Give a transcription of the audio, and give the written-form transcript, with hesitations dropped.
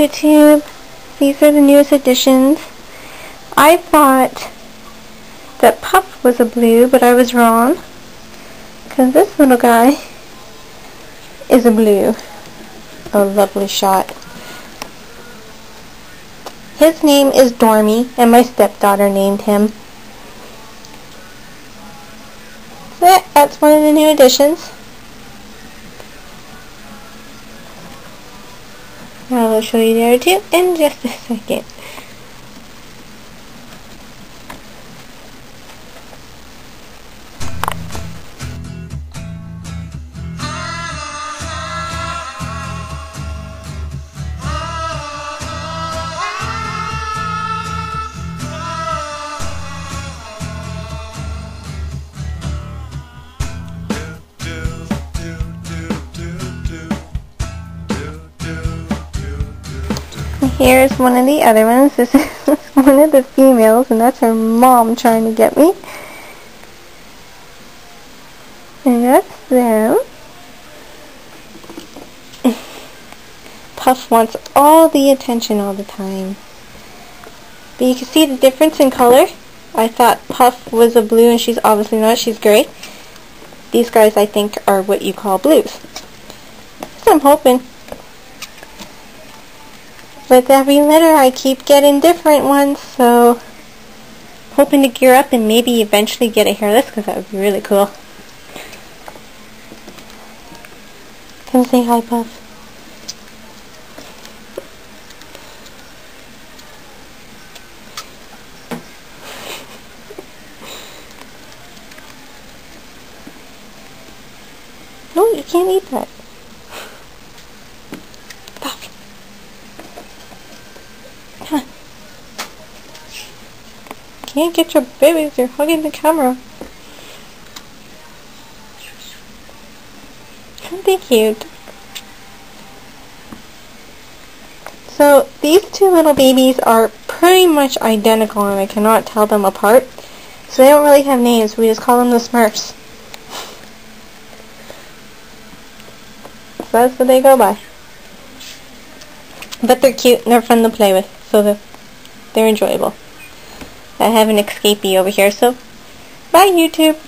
YouTube. These are the newest editions. I thought that Puff was a blue, but I was wrong, because this little guy is a blue. A lovely shot. His name is Dormy, and my stepdaughter named him. So yeah, that's one of the new additions. I will show you the other two in just a second. Here's one of the other ones. This is one of the females, and that's her mom trying to get me. And that's them. Puff wants all the attention all the time. But you can see the difference in color. I thought Puff was a blue, and she's obviously not. She's gray. These guys, I think, are what you call blues. So I'm hoping. With every litter, I keep getting different ones, so hoping to gear up and maybe eventually get a hairless, because that would be really cool. Come say hi, Puff. No, you can't eat that. Can't get your babies, you're hugging the camera. Aren't they cute? So these two little babies are pretty much identical, and I cannot tell them apart. So they don't really have names, we just call them the Smurfs. So that's what they go by. But they're cute and they're fun to play with, so they're enjoyable. I have an escapee over here, so bye YouTube!